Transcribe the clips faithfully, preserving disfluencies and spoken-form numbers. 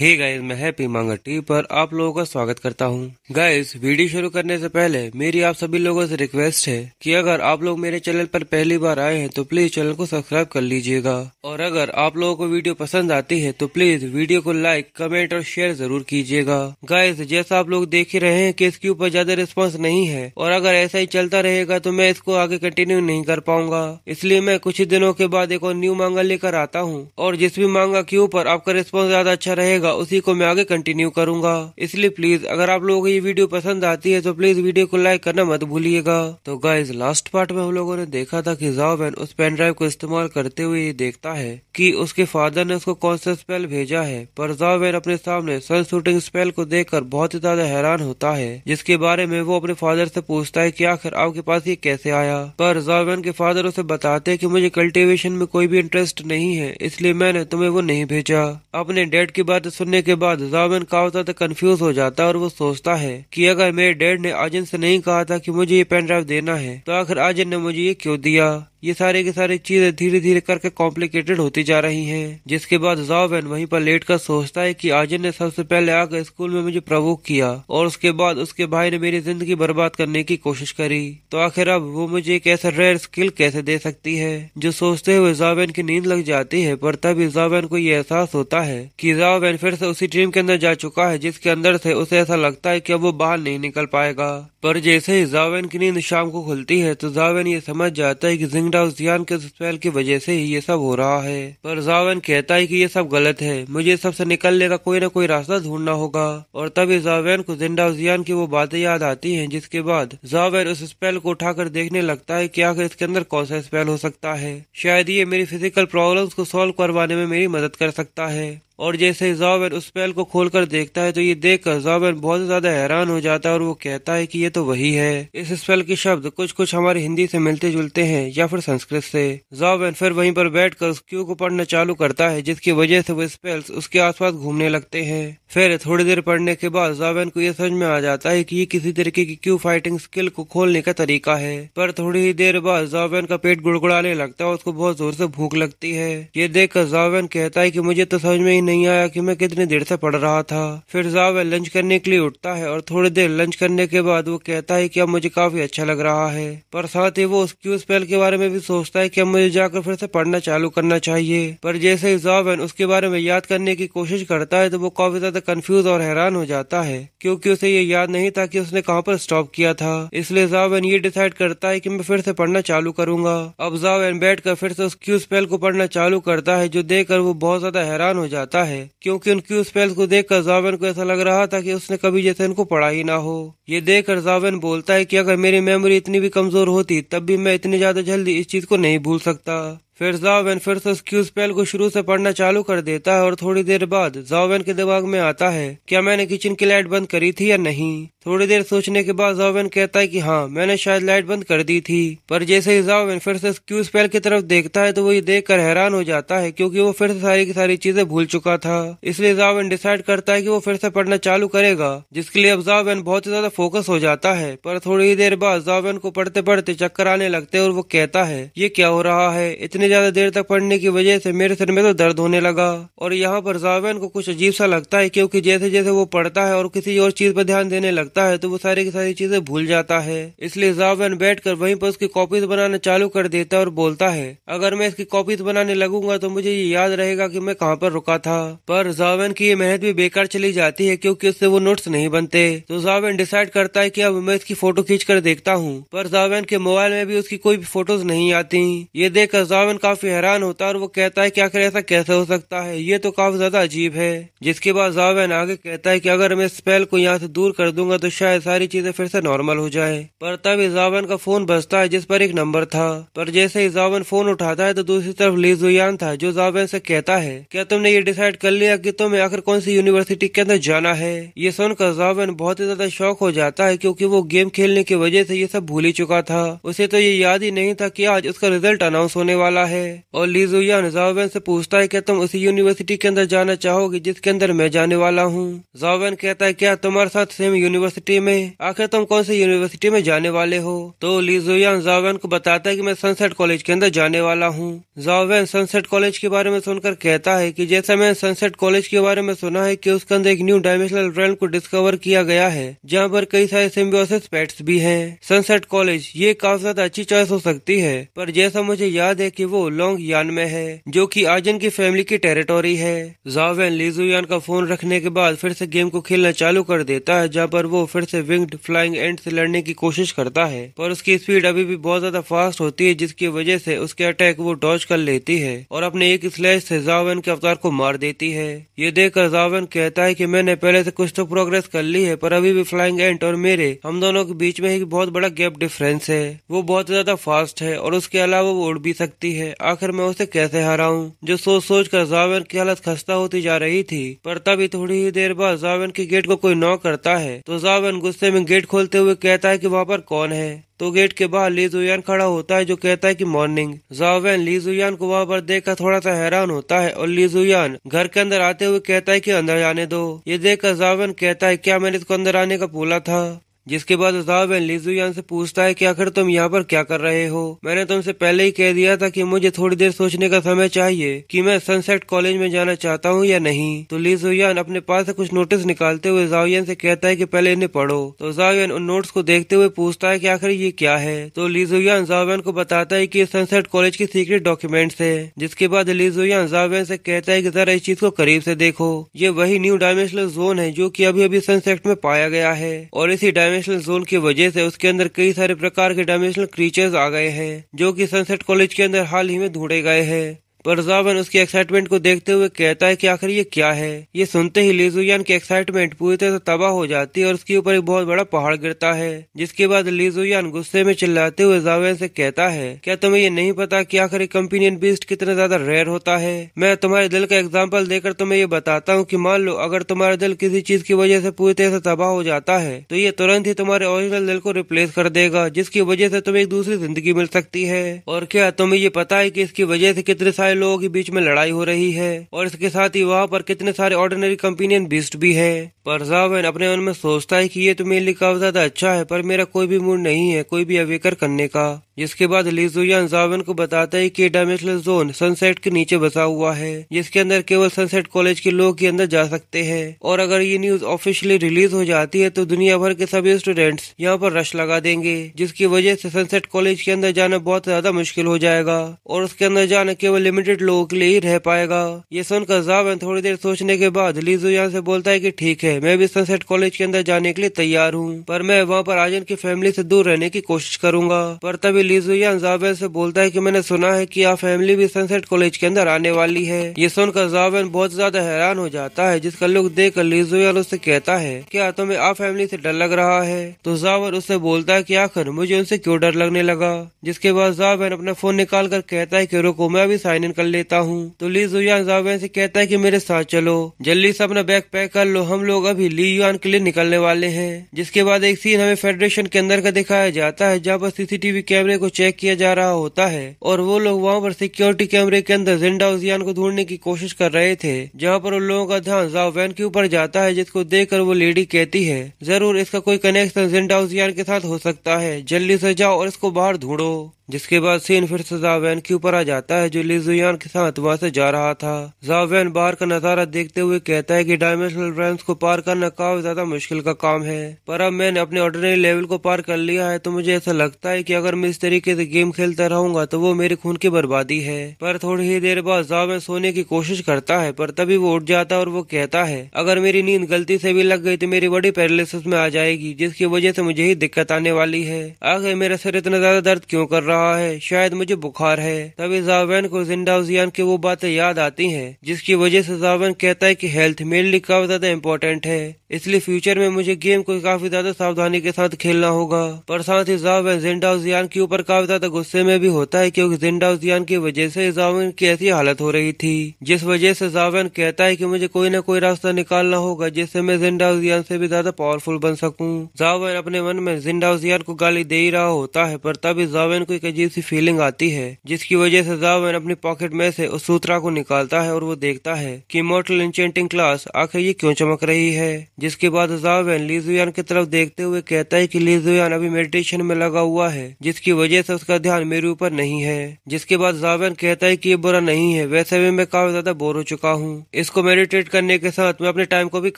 हे guys, मैं happy मांगा TV पर आप लोगों का स्वागत करता हूं। गाइस, वीडियो शुरू करने से पहले मेरी आप सभी लोगों से रिक्वेस्ट है कि अगर आप लोग मेरे चैनल पर पहली बार आए हैं तो प्लीज चैनल को सब्सक्राइब कर लीजिएगा, और अगर आप लोगों को वीडियो पसंद आती है तो प्लीज वीडियो को लाइक, कमेंट और शेयर जरूर कीजिएगा। गाइस, जैसा आप लोग देख ही रहे हैं कि इसके ऊपर ज्यादा रिस्पॉन्स नहीं है, और अगर ऐसा ही चलता रहेगा तो मैं इसको आगे कंटिन्यू नहीं कर पाऊंगा। इसलिए मैं कुछ ही दिनों के बाद एक और न्यू मांगा लेकर आता हूँ, और जिस भी मांगा के ऊपर आपका रिस्पॉन्स ज्यादा अच्छा रहेगा उसी को मैं आगे कंटिन्यू करूंगा। इसलिए प्लीज अगर आप लोगों को ये वीडियो पसंद आती है तो प्लीज वीडियो को लाइक करना मत भूलिएगा। तो गाइज, लास्ट पार्ट में हम लोगों ने देखा था कि ज़ाओ वेन उस पेन ड्राइव को इस्तेमाल करते हुए ये देखता है कि उसके फादर ने उसको कौन सा स्पेल भेजा है, पर ज़ाओ वेन अपने सामने सन शूटिंग स्पेल को देखकर बहुत ही ज्यादा हैरान होता है, जिसके बारे में वो अपने फादर से पूछता है कि आखिर आपके पास ये कैसे आया। पर ज़ाओ वेन के फादर उसे बताते कि मुझे कल्टीवेशन में कोई भी इंटरेस्ट नहीं है, इसलिए मैंने तुम्हें वो नहीं भेजा। अपने डैड की बात सुनने के बाद ज़ाओ वेन काफी ज्यादा कंफ्यूज हो जाता है, और वो सोचता है कि अगर मेरे डैड ने आर्जुन से नहीं कहा था कि मुझे ये पेन ड्राइव देना है तो आखिर आर्जुन ने मुझे ये क्यों दिया। ये सारी की सारी चीजें धीरे धीरे करके कॉम्प्लिकेटेड होती जा रही हैं, जिसके बाद ज़ाओ वेन वहीं पर लेटकर सोचता है कि आर्जुन ने सबसे पहले आकर स्कूल में मुझे प्रवोक किया, और उसके बाद उसके भाई ने मेरी जिंदगी बर्बाद करने की कोशिश करी, तो आखिर अब वो मुझे एक ऐसा रेयर स्किल कैसे दे सकती है। जो सोचते हुए ज़ाओ वेन की नींद लग जाती है, पर तभी ज़ाओ वेन को ये एहसास होता है कि ज़ाओ वेन फिर से उसी ड्रीम के अंदर जा चुका है, जिसके अंदर से उसे ऐसा लगता है कि अब वो बाहर नहीं निकल पाएगा। पर जैसे ही ज़ाओ वेन की नींद शाम को खुलती है तो ज़ाओ वेन ये समझ जाता है कि जिंगडा उजियान के स्पेल की वजह से ही ये सब हो रहा है। पर ज़ाओ वेन कहता है कि ये सब गलत है, मुझे सब से निकलने का कोई ना कोई रास्ता ढूंढना होगा, और तभी ज़ाओ वेन को जिंगडा उजियान की वो बातें याद आती हैं, जिसके बाद ज़ाओ वेन उस स्पेल को उठाकर देखने लगता है कि आखिर इसके अंदर कौन सा स्पेल हो सकता है, शायद ये मेरी फिजिकल प्रॉब्लम्स को सॉल्व करवाने में मेरी मदद कर सकता है। और जैसे ही ज़ाओ वेन उस स्पेल को खोलकर देखता है तो ये देखकर ज़ाओ वेन बहुत ज्यादा हैरान हो जाता है, और वो कहता है कि ये तो वही है। इस स्पेल के शब्द कुछ कुछ हमारे हिंदी से मिलते जुलते हैं या फिर संस्कृत से। ज़ाओ वेन फिर वहीं पर बैठकर उस क्यू को पढ़ना चालू करता है, जिसकी वजह से वो स्पेल्स उसके आसपास घूमने लगते हैं। फिर थोड़ी देर पढ़ने के बाद ज़ाओ वेन को ये समझ में आ जाता है कि ये किसी तरीके की क्यू फाइटिंग स्किल को खोलने का तरीका है। पर थोड़ी ही देर बाद ज़ाओ वेन का पेट गुड़गुड़ाने लगता है, उसको बहुत जोर से भूख लगती है। ये देखकर ज़ाओ वेन कहता है कि मुझे तो समझ में नहीं आया कि मैं कितनी देर से पढ़ रहा था। फिर ज़ाओ वेन लंच करने के लिए उठता है, और थोड़ी देर लंच करने के बाद वो कहता है कि अब मुझे काफी अच्छा लग रहा है। पर साथ ही वो उस क्यू स्पेल के बारे में भी सोचता है कि अब मुझे जाकर फिर से पढ़ना चालू करना चाहिए। पर जैसे ही ज़ाओ वेन उसके बारे में याद करने की कोशिश करता है तो वो काफी ज्यादा कंफ्यूज और हैरान हो जाता है, क्योंकि उसे ये याद नहीं था कि उसने कहाँ पर स्टॉप किया था। इसलिए ज़ाओ वेन ये डिसाइड करता है कि मैं फिर से पढ़ना चालू करूंगा। अब ज़ाओ वेन बैठकर फिर से उस क्यू स्पेल को पढ़ना चालू करता है, जो देखकर वो बहुत ज्यादा हैरान हो जाता है, क्योंकि उन क्यू स्पेल्स को देखकर ज़ाओ वेन को ऐसा लग रहा था कि उसने कभी जैसे इनको पढ़ा ही ना हो। ये देखकर ज़ाओ वेन बोलता है कि अगर मेरी मेमोरी इतनी भी कमजोर होती तब भी मैं इतनी ज्यादा जल्दी इस चीज को नहीं भूल सकता। फिर ज़ाओ वेन फिर से उस क्यू स्पेल को शुरू से पढ़ना चालू कर देता है, और थोड़ी देर बाद ज़ाओ वेन के दिमाग में आता है क्या मैंने किचन की लाइट बंद करी थी या नहीं। थोड़ी देर सोचने के बाद ज़ाओ वेन कहता है कि हाँ, मैंने शायद लाइट बंद कर दी थी। पर जैसे ही ज़ाओ वेन फिर से क्यू स्पेल की तरफ देखता है तो वो ये देखकर हैरान हो जाता है, क्योंकि वो फिर से सारी की सारी चीजें भूल चुका था। इसलिए ज़ाओ वेन डिसाइड करता है कि वो फिर से पढ़ना चालू करेगा, जिसके लिए अब ज़ाओ वेन बहुत ही ज्यादा फोकस हो जाता है। पर थोड़ी ही देर बाद ज़ाओ वेन को पढ़ते पढ़ते चक्कर आने लगते हैं, और वो कहता है ये क्या हो रहा है, इतने ज्यादा देर तक पढ़ने की वजह से मेरे सिर में तो दर्द होने लगा। और यहाँ पर ज़ाओ वेन को कुछ अजीब सा लगता है, क्योंकि जैसे जैसे वो पढ़ता है और किसी और चीज पर ध्यान देने लगता है तो वो सारी की सारी चीजें भूल जाता है। इसलिए ज़ाओ वेन बैठकर वहीं पर उसकी कॉपीज बनाना चालू कर देता है, और बोलता है अगर मैं इसकी कॉपीज बनाने लगूंगा तो मुझे ये याद रहेगा कि मैं कहाँ पर रुका था। पर ज़ाओ वेन की ये मेहनत भी बेकार चली जाती है, क्योंकि उससे वो नोट्स नहीं बनते। तो ज़ाओ वेन डिसाइड करता है कि अब मैं इसकी फोटो खींच कर देखता हूँ। पर ज़ाओ वेन के मोबाइल में भी उसकी कोई फोटोज नहीं आती। ये देखकर ज़ाओ वेन काफी हैरान होता है, और वो कहता है कि आखिर ऐसा कैसे हो सकता है, ये तो काफी ज्यादा अजीब है। जिसके बाद ज़ाओ वेन आगे कहता है कि अगर मैं स्पेल को यहाँ से दूर कर दूंगा तो शायद सारी चीजें फिर से नॉर्मल हो जाए। पर तभी ज़ाओ वेन का फोन बजता है, जिस पर एक नंबर था। पर जैसे ही ज़ाओ वेन फोन उठाता है तो दूसरी तरफ ली जुआन था, जो ज़ाओ वेन से कहता है क्या तुमने ये डिसाइड कर लिया कि तुम्हें आखिर कौन सी यूनिवर्सिटी के अंदर जाना है। ये सुनकर ज़ाओ वेन बहुत ही ज्यादा शौक हो जाता है, क्योंकि वो गेम खेलने की वजह से ये सब भूल ही चुका था। उसे तो ये याद ही नहीं था कि आज उसका रिजल्ट अनाउंस होने वाला वाला है और ली जुयान ज़ाओ वेन से पूछता है कि तुम उसी यूनिवर्सिटी के अंदर जाना चाहोगी जिसके अंदर मैं जाने वाला हूँ। ज़ाओ वेन कहता है क्या तुम्हारे साथ सेम यूनिवर्सिटी में, आखिर तुम कौन सी यूनिवर्सिटी में जाने वाले हो। तो ली जुयान ज़ाओ वेन को बताता है कि मैं सनसेट कॉलेज के अंदर जाने वाला हूँ। ज़ाओ वेन सनसेट कॉलेज के बारे में सुनकर कहता है कि जैसा मैंने सनसेट कॉलेज के बारे में सुना है कि उसके अंदर एक न्यू डायमेंशनल रेल्म को डिस्कवर किया गया है जहाँ पर कई सारे सिम्बियोसिस पेट्स भी हैं। सनसेट कॉलेज ये काफी ज्यादा अच्छी चॉइस हो सकती है, पर जैसा मुझे याद है कि वो लॉन्ग यान में है जो कि आर्जुन की फैमिली की टेरिटोरी है। ज़ाओ वेन ली जुयान का फोन रखने के बाद फिर से गेम को खेलना चालू कर देता है जहाँ पर वो फिर से विंग्ड फ्लाइंग एंड से लड़ने की कोशिश करता है, पर उसकी स्पीड अभी भी बहुत ज्यादा फास्ट होती है जिसकी वजह से उसके अटैक वो डॉज कर लेती है और अपने एक स्लैश से ज़ाओ वेन के अवतार को मार देती है। ये देखकर ज़ाओ वेन कहता है कि मैंने पहले से कुछ तो प्रोग्रेस कर ली है, पर अभी भी फ्लाइंग एंड और मेरे हम दोनों के बीच में एक बहुत बड़ा गैप डिफरेंस है। वो बहुत ज्यादा फास्ट है और उसके अलावा वो उड़ भी सकती है, आखिर मैं उसे कैसे हराऊं। जो सोच सोच कर ज़ाओ वेन की हालत खस्ता होती जा रही थी, पर तभी थोड़ी ही देर बाद ज़ाओ वेन के गेट को कोई नॉक करता है। तो ज़ाओ वेन गुस्से में गेट खोलते हुए कहता है कि वहाँ पर कौन है। तो गेट के बाहर ली जुयान खड़ा होता है जो कहता है कि morning. Zhao Wen Li Juyan को वहाँ पर देखकर थोड़ा सा हैरान होता है और ली जुयान घर के अंदर आते हुए कहता है कि अंदर जाने दो। ये देखकर ज़ाओ वेन कहता है क्या मैंने इसको अंदर आने का बोला था। जिसके बाद ज़ाओ वेन ली जुयान से पूछता है कि आखिर तुम यहाँ पर क्या कर रहे हो। मैंने तुमसे पहले ही कह दिया था कि मुझे थोड़ी देर सोचने का समय चाहिए कि मैं सनसेट कॉलेज में जाना चाहता हूँ या नहीं। तो ली जुयान अपने पास से कुछ नोटिस निकालते हुए ज़ाओ वेन से कहता है कि पहले इन्हें पढ़ो। तो ज़ाओ वेन उन नोट्स को देखते हुए पूछता है कि आखिर ये क्या है। तो ली जुयान ज़ाओ वेन को बताता है कि सनसेट कॉलेज की सीक्रेट डॉक्यूमेंट्स है। जिसके बाद ली जुयान ज़ाओ वेन से कहता है कि जरा इस चीज को करीब से देखो, ये वही न्यू डायमेंशनल जोन है जो कि अभी अभी सनसेट में पाया गया है और इसी डायमेंशनल जोन की वजह से उसके अंदर कई सारे प्रकार के डायमेंशनल क्रीचर्स आ गए हैं जो कि सनसेट कॉलेज के अंदर हाल ही में ढूंढे गए हैं। पर ज़ाओ वेन उसकी एक्साइटमेंट को देखते हुए कहता है कि आखिर ये क्या है। ये सुनते ही ली जुयान की एक्साइटमेंट पूरी तरह से तबाह हो जाती है और उसके ऊपर एक बहुत बड़ा पहाड़ गिरता है। जिसके बाद ली जुयान गुस्से में चिल्लाते हुए ज़ाओ वेन से कहता है क्या तुम्हें ये नहीं पता कि आखिर कंपेनियन बीस्ट कितना ज्यादा रेयर होता है। मैं तुम्हारे दिल का एग्जाम्पल देकर तुम्हें ये बताता हूँ कि मान लो अगर तुम्हारा दिल किसी चीज की वजह से पूरी तरह से तबाह हो जाता है तो ये तुरंत ही तुम्हारे ओरिजिनल दिल को रिप्लेस कर देगा, जिसकी वजह से तुम्हें एक दूसरी जिंदगी मिल सकती है। और क्या तुम्हें ये पता है कि इसकी वजह से कितने लोगों के बीच में लड़ाई हो रही है और इसके साथ ही वहाँ पर कितने सारे ऑर्डिनरी कंपेनियन बीस्ट भी हैं। पर ज़ाओ वेन अपने मन में सोचता है कि ये तो मेरे लिए काफी ज्यादा अच्छा है, पर मेरा कोई भी मूड नहीं है कोई भी अवेकर करने का। जिसके बाद ली जुयान ज़ाओ वेन को बताता है कि डायमेंशनल जोन सनसेट के नीचे बसा हुआ है जिसके अंदर केवल सनसेट कॉलेज के लोग ही अंदर जा सकते हैं और अगर ये न्यूज ऑफिशियली रिलीज हो जाती है तो दुनिया भर के सभी स्टूडेंट्स यहाँ पर रश लगा देंगे, जिसकी वजह से सनसेट कॉलेज के अंदर जाना बहुत ज्यादा मुश्किल हो जाएगा और उसके अंदर जाना केवल लिमिटेड लोगों के लिए ही रह पाएगा। ये सुनकर ज़ाओ वेन थोड़ी देर सोचने के बाद ली जुयान से बोलता है कि ठीक है, मैं भी सनसेट कॉलेज के अंदर जाने के लिए तैयार हूँ, पर मैं वहाँ पर आर्जुन की फैमिली से दूर रहने की कोशिश करूंगा। पर तभी ली जुयान ज़ाओ वेन से बोलता है कि मैंने सुना है कि आप फैमिली भी सनसेट कॉलेज के अंदर आने वाली है। ये सुनकर ज़ाओ वेन बहुत ज्यादा हैरान हो जाता है जिसका लुक देख कर ली जुयान उससे कहता है क्या तुम्हें आप फैमिली से डर लग रहा है। तो ज़ाओ वेन उससे बोलता है कि आखिर मुझे उनसे क्यों डर लगने लगा। जिसके बाद ज़ाओ वेन अपना फोन निकाल कर कहता है कि रुको मैं भी साइन इन कर लेता हूँ। तो ली जुयान ज़ाओ वेन से कहता है कि मेरे साथ चलो, जल्दी से अपना बैग पैक कर लो, हम लोग अभी ली जुयान के लिए निकलने वाले हैं। जिसके बाद एक सीन हमें फेडरेशन के अंदर का दिखाया जाता है जहाँ पर सीसीटीवी कैमरे को चेक किया जा रहा होता है और वो लोग वहाँ पर सिक्योरिटी कैमरे के अंदर ज़िंडाओ जियान को ढूंढने की कोशिश कर रहे थे, जहाँ पर उन लोगों का ध्यान ज़ाओ वेन के ऊपर जाता है जिसको देख कर वो लेडी कहती है जरूर इसका कोई कनेक्शन ज़िंडाओ जियान के साथ हो सकता है, जल्दी से जाओ और इसको बाहर ढूंढो। जिसके बाद सीन फिर से ज़ाओ वेन के ऊपर आ जाता है जो ली जुयान के साथ वहाँ से जा रहा था। ज़ाओ वेन बाहर का नजारा देखते हुए कहता है कि डायमेंशनल रेल्म्स को पार करना काफी ज्यादा मुश्किल का काम है, पर अब मैंने अपने ऑर्डिनरी लेवल को पार कर लिया है तो मुझे ऐसा लगता है कि अगर मैं इस तरीके से गेम खेलता रहूंगा तो वो मेरे खून की बर्बादी है। पर थोड़ी ही देर बाद ज़ाओ वेन सोने की कोशिश करता है, पर तभी वो उठ जाता है और वो कहता है अगर मेरी नींद गलती से भी लग गई तो मेरी बॉडी पैरालिसिस में आ जाएगी, जिसकी वजह से मुझे ही दिक्कत आने वाली है। आखिर मेरा सिर इतना ज्यादा दर्द क्यों कर रहा है, शायद मुझे बुखार है। तभी ज़ाओ वेन को ज़िंडाओ जियान की वो बातें याद आती हैं, जिसकी वजह से ज़ाओ वेन कहता है कि हेल्थ मेरे लिए काफी ज्यादा इम्पोर्टेंट है, इसलिए फ्यूचर में मुझे गेम को काफी ज्यादा सावधानी के साथ खेलना होगा। पर साथ ही ज़ाओ वेन ज़िंडाओ जियान के ऊपर काफी ज्यादा गुस्से में भी होता है क्योंकि ज़िंडाओ जियान की वजह से ज़ाओ वेन की ऐसी हालत हो रही थी, जिस वजह से ज़ाओ वेन कहता है कि मुझे कोई न कोई रास्ता निकालना होगा जिससे मैं ज़िंडाओ जियान से भी ज्यादा पावरफुल बन सकूँ। ज़ाओ वेन अपने मन में ज़िंडाओ जियान को गाली दे ही रहा होता है, पर तभी ज़ाओ वेन को अजीब सी फीलिंग आती है, जिसकी वजह से ज़ाओ वेन अपनी पॉकेट में से उस सूत्रा को निकालता है और वो देखता है कि इमॉर्टल एन्चेंटिंग क्लास आखिर ये क्यों चमक रही है। जिसके बाद ज़ाओ वेन ली जुआन की तरफ देखते हुए कहता है कि ली जुआन अभी मेडिटेशन में लगा हुआ है, जिसकी वजह से उसका ध्यान मेरे ऊपर नहीं है। जिसके बाद ज़ाओ वेन कहता है कि ये बुरा नहीं है, वैसे भी मैं काफी ज्यादा बोर हो चुका हूँ, इसको मेडिटेट करने के साथ मैं अपने टाइम को भी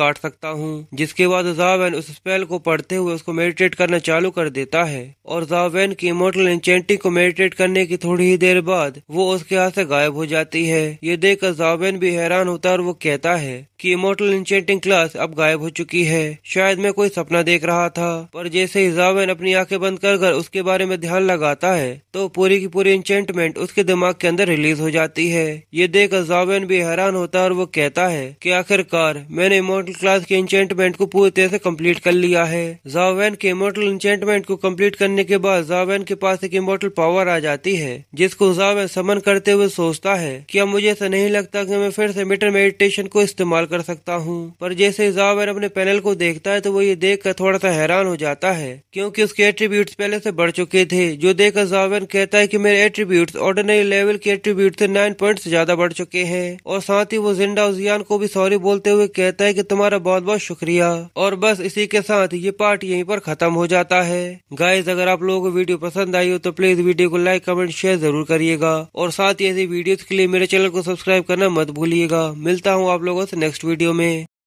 काट सकता हूँ। जिसके बाद ज़ाओ वेन उस स्पेल को पढ़ते हुए उसको मेडिटेट करना चालू कर देता है और ज़ाओ वेन की इमॉर्टल एन्चेंटिंग को मेडिटेट करने की थोड़ी ही देर बाद वो उसके हाथ से गायब हो जाती है। ये देखकर ज़ाओ वेन भी हैरान होता है और वो कहता है कि इमॉर्टल एन्चेंटिंग क्लास अब गायब हो चुकी है, शायद मैं कोई सपना देख रहा था। पर जैसे ही ज़ाओ वेन अपनी आंखें बंद कर कर उसके बारे में ध्यान लगाता है तो पूरी की पूरी एन्चेंटमेंट उसके दिमाग के अंदर रिलीज हो जाती है। ये देखकर ज़ाओ वेन भी हैरान होता है और वो कहता है कि आखिरकार मैंने इमॉर्टल क्लास की एन्चेंटमेंट को पूरी तरह से कम्प्लीट कर लिया है। ज़ाओ वेन के इमॉर्टल एन्चेंटमेंट को कम्प्लीट करने के बाद ज़ाओ वेन के पास एक इमॉर्टल पावर आ जाती है, जिसको ज़ाओ वेन समन करते हुए सोचता है कि अब मुझे ऐसा नहीं लगता कि मैं फिर से मिटर मेडिटेशन को इस्तेमाल कर सकता हूँ। पर जैसे ज़ाओ वेन अपने पैनल को देखता है तो वो ये देखकर थोड़ा सा हैरान हो जाता है, क्योंकि उसके एट्रीब्यूट्स पहले से बढ़ चुके थे। जो देखकर ज़ाओ वेन कहता है कि मेरे एट्रीब्यूट्स ऑर्डिनरी लेवल के एट्रीब्यूट से नाइन पॉइंट्स ज्यादा बढ़ चुके हैं। और साथ ही वो ज़िंडा उजियान को भी सॉरी बोलते हुए कहता है कि तुम्हारा बहुत बहुत शुक्रिया। और बस इसी के साथ ये पार्ट यहीं पर खत्म हो जाता है। गाइस, अगर आप लोगों को वीडियो पसंद आई हो तो प्लीज वीडियो को लाइक कमेंट शेयर जरूर करिएगा और साथ ही ऐसी वीडियोस के लिए मेरे चैनल को सब्सक्राइब करना मत भूलिएगा। मिलता हूँ आप लोगों से नेक्स्ट वीडियो में।